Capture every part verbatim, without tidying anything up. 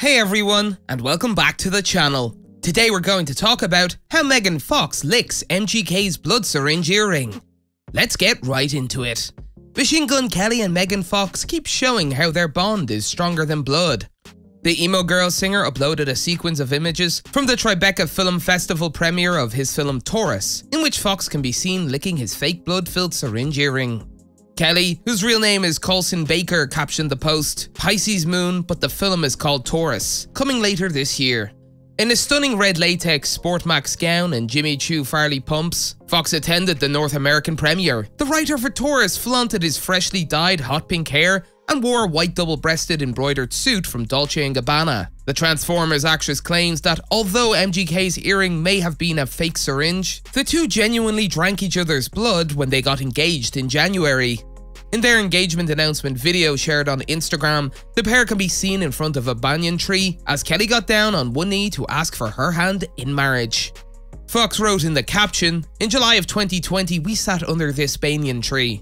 Hey everyone, and welcome back to the channel. Today we're going to talk about how Megan Fox licks M G K's blood syringe earring. Let's get right into it. Machine Gun Kelly and Megan Fox keep showing how their bond is stronger than blood. The emo girl singer uploaded a sequence of images from the Tribeca Film Festival premiere of his film Taurus, in which Fox can be seen licking his fake blood-filled syringe earring. Kelly, whose real name is Colson Baker, captioned the post, "Pisces Moon, but the film is called Taurus," coming later this year. In a stunning red latex Sportmax gown and Jimmy Choo Farley pumps, Fox attended the North American premiere. The writer for Taurus flaunted his freshly dyed hot pink hair and wore a white double-breasted embroidered suit from Dolce and Gabbana. The Transformers actress claims that although M G K's earring may have been a fake syringe, the two genuinely drank each other's blood when they got engaged in January. In their engagement announcement video shared on Instagram, the pair can be seen in front of a banyan tree as Kelly got down on one knee to ask for her hand in marriage. Fox wrote in the caption, "In July of twenty twenty, we sat under this banyan tree."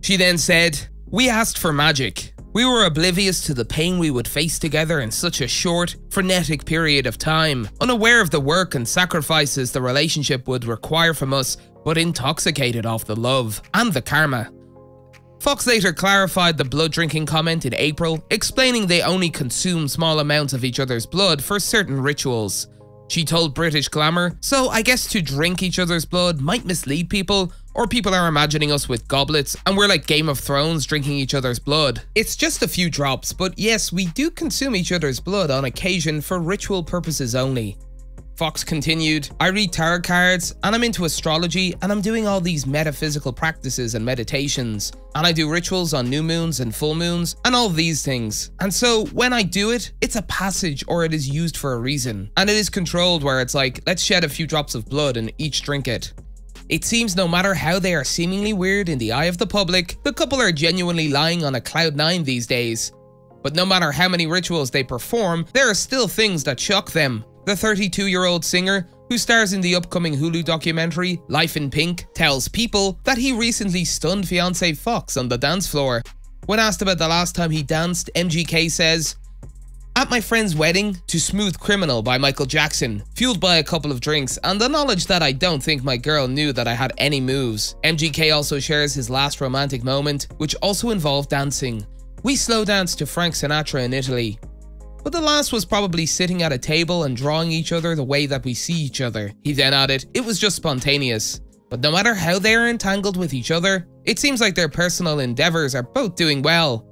She then said, "We asked for magic. We were oblivious to the pain we would face together in such a short, frenetic period of time, unaware of the work and sacrifices the relationship would require from us, but intoxicated off the love and the karma." Fox later clarified the blood-drinking comment in April, explaining they only consume small amounts of each other's blood for certain rituals. She told British Glamour, "So I guess to drink each other's blood might mislead people, or people are imagining us with goblets and we're like Game of Thrones drinking each other's blood. It's just a few drops, but yes, we do consume each other's blood on occasion for ritual purposes only." Fox continued, "I read tarot cards and I'm into astrology and I'm doing all these metaphysical practices and meditations and I do rituals on new moons and full moons and all these things. And so when I do it, it's a passage or it is used for a reason. And it is controlled where it's like, let's shed a few drops of blood and each drink it. It seems no matter how they are seemingly weird in the eye of the public, the couple are genuinely lying on a cloud nine these days. But no matter how many rituals they perform, there are still things that shock them." The thirty-two-year-old singer, who stars in the upcoming Hulu documentary Life in Pink, tells People that he recently stunned fiancée Fox on the dance floor. When asked about the last time he danced, M G K says, "At my friend's wedding, to Smooth Criminal by Michael Jackson, fueled by a couple of drinks and the knowledge that I don't think my girl knew that I had any moves." M G K also shares his last romantic moment, which also involved dancing. "We slow danced to Frank Sinatra in Italy. But the last was probably sitting at a table and drawing each other the way that we see each other." He then added, "It was just spontaneous. But no matter how they are entangled with each other, it seems like their personal endeavors are both doing well."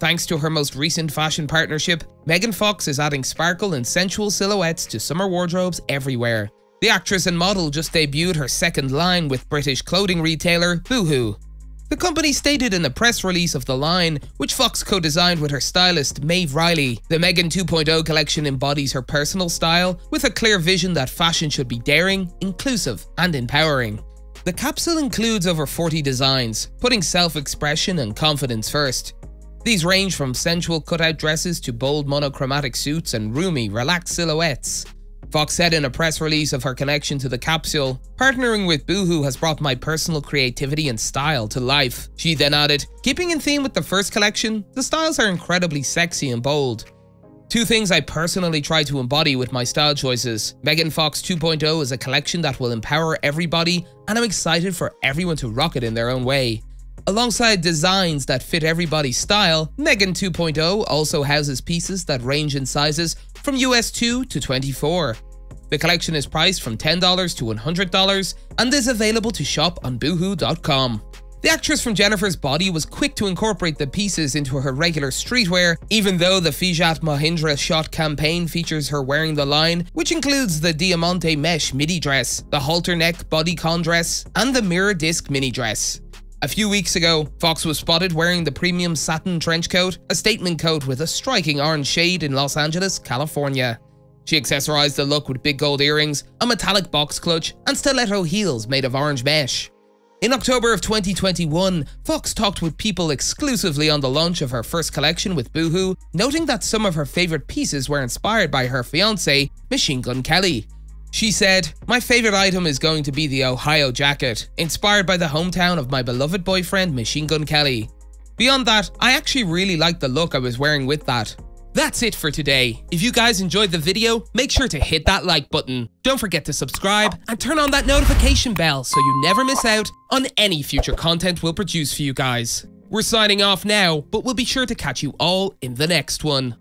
Thanks to her most recent fashion partnership, Megan Fox is adding sparkle and sensual silhouettes to summer wardrobes everywhere. The actress and model just debuted her second line with British clothing retailer Boohoo. The company stated in the press release of the line, which Fox co-designed with her stylist Maeve Riley, the Megan two point oh collection embodies her personal style with a clear vision that fashion should be daring, inclusive, and empowering. The capsule includes over forty designs, putting self-expression and confidence first. These range from sensual cutout dresses to bold monochromatic suits and roomy, relaxed silhouettes. Fox said in a press release of her connection to the capsule, "Partnering with Boohoo has brought my personal creativity and style to life." She then added, "Keeping in theme with the first collection, the styles are incredibly sexy and bold. Two things I personally try to embody with my style choices. Megan Fox two point oh is a collection that will empower everybody, and I'm excited for everyone to rock it in their own way. Alongside designs that fit everybody's style, Megan two point oh also houses pieces that range in sizes from U S two to twenty-four. The collection is priced from ten dollars to one hundred dollars and is available to shop on boohoo dot com. The actress from Jennifer's Body was quick to incorporate the pieces into her regular streetwear, even though the Fijat Mahindra shot campaign features her wearing the line, which includes the Diamante Mesh midi dress, the halter neck bodycon dress, and the mirror disc mini dress. A few weeks ago, Fox was spotted wearing the premium satin trench coat, a statement coat with a striking orange shade in Los Angeles, California. She accessorized the look with big gold earrings, a metallic box clutch, and stiletto heels made of orange mesh. In October of twenty twenty-one, Fox talked with People exclusively on the launch of her first collection with Boohoo, noting that some of her favorite pieces were inspired by her fiancé, Machine Gun Kelly. She said, "My favorite item is going to be the Ohio jacket, inspired by the hometown of my beloved boyfriend Machine Gun Kelly. Beyond that, I actually really liked the look I was wearing with that. That's it for today. If you guys enjoyed the video, make sure to hit that like button. Don't forget to subscribe and turn on that notification bell so you never miss out on any future content we'll produce for you guys. We're signing off now, but we'll be sure to catch you all in the next one.